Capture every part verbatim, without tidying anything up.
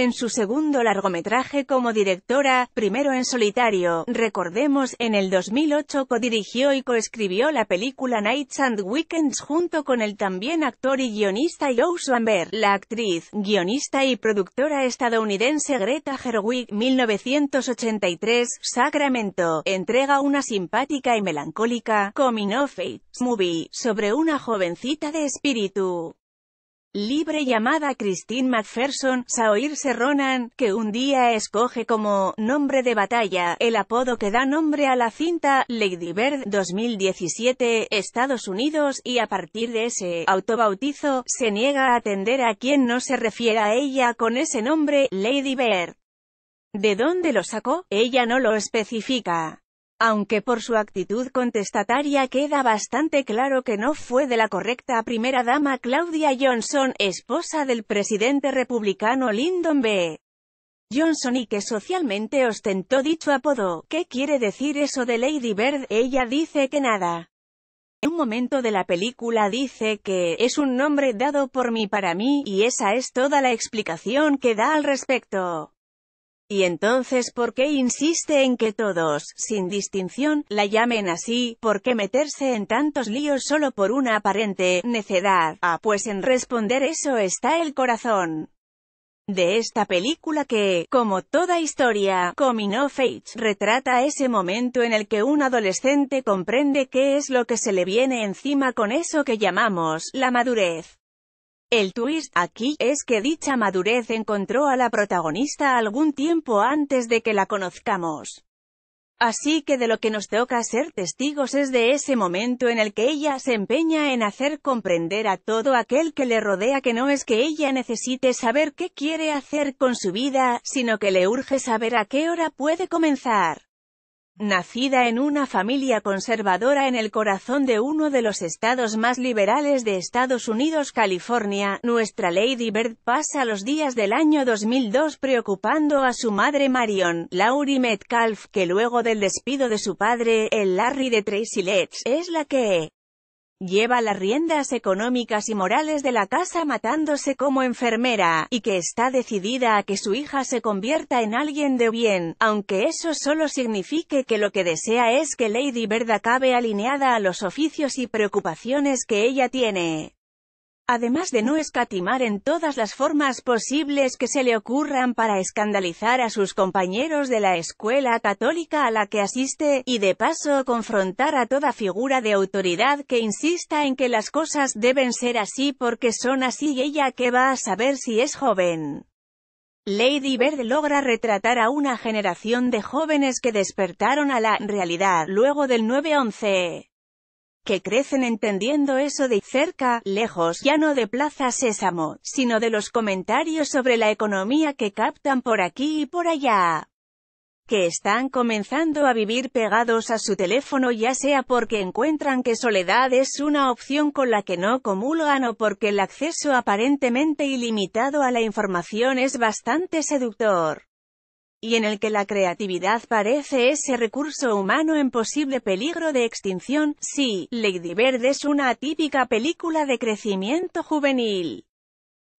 En su segundo largometraje como directora, primero en solitario, recordemos, en el dos mil ocho codirigió y coescribió la película Nights and Weekends junto con el también actor y guionista Joe Swanberg, la actriz, guionista y productora estadounidense Greta Gerwig. Mil novecientos ochenta y tres, Sacramento, entrega una simpática y melancólica coming of age movie sobre una jovencita de espíritu libre llamada Christine McPherson, Saoirse Ronan, que un día escoge como nombre de batalla el apodo que da nombre a la cinta, Lady Bird, dos mil diecisiete, Estados Unidos, y a partir de ese autobautizo, se niega a atender a quien no se refiera a ella con ese nombre, Lady Bird. ¿De dónde lo sacó? Ella no lo especifica, aunque por su actitud contestataria queda bastante claro que no fue de la correcta primera dama Claudia Johnson, esposa del presidente republicano Lyndon B. Johnson, y que socialmente ostentó dicho apodo. ¿Qué quiere decir eso de Lady Bird? Ella dice que nada. En un momento de la película dice que «es un nombre dado por mí para mí» y esa es toda la explicación que da al respecto. Y entonces, ¿por qué insiste en que todos, sin distinción, la llamen así? ¿Por qué meterse en tantos líos solo por una aparente necedad? Ah, pues en responder eso está el corazón de esta película que, como toda historia coming of age, retrata ese momento en el que un adolescente comprende qué es lo que se le viene encima con eso que llamamos la madurez. El twist aquí es que dicha madurez encontró a la protagonista algún tiempo antes de que la conozcamos. Así que de lo que nos toca ser testigos es de ese momento en el que ella se empeña en hacer comprender a todo aquel que le rodea que no es que ella necesite saber qué quiere hacer con su vida, sino que le urge saber a qué hora puede comenzar. Nacida en una familia conservadora en el corazón de uno de los estados más liberales de Estados Unidos, California, nuestra Lady Bird pasa los días del año dos mil dos preocupando a su madre Marion, Laurie Metcalf, que luego del despido de su padre, el Larry de Tracy Letts, es la que lleva las riendas económicas y morales de la casa matándose como enfermera, y que está decidida a que su hija se convierta en alguien de bien, aunque eso solo signifique que lo que desea es que Lady Bird acabe alineada a los oficios y preocupaciones que ella tiene. Además de no escatimar en todas las formas posibles que se le ocurran para escandalizar a sus compañeros de la escuela católica a la que asiste, y de paso confrontar a toda figura de autoridad que insista en que las cosas deben ser así porque son así, y ella que va a saber si es joven. Lady Bird logra retratar a una generación de jóvenes que despertaron a la realidad luego del nueve once. Que crecen entendiendo eso de cerca, lejos, ya no de Plaza Sésamo, sino de los comentarios sobre la economía que captan por aquí y por allá. Que están comenzando a vivir pegados a su teléfono, ya sea porque encuentran que soledad es una opción con la que no comulgan o porque el acceso aparentemente ilimitado a la información es bastante seductor, y en el que la creatividad parece ese recurso humano en posible peligro de extinción. Sí, Lady Bird es una atípica película de crecimiento juvenil.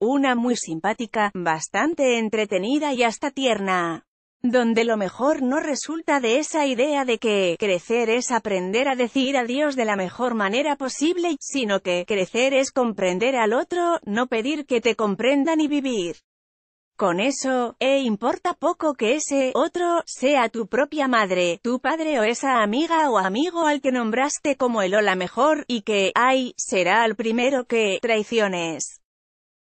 Una muy simpática, bastante entretenida y hasta tierna, donde lo mejor no resulta de esa idea de que crecer es aprender a decir adiós de la mejor manera posible, sino que crecer es comprender al otro, no pedir que te comprendan, y vivir con eso, e importa poco que ese otro sea tu propia madre, tu padre o esa amiga o amigo al que nombraste como el o la mejor, y que, ay, será el primero que traiciones.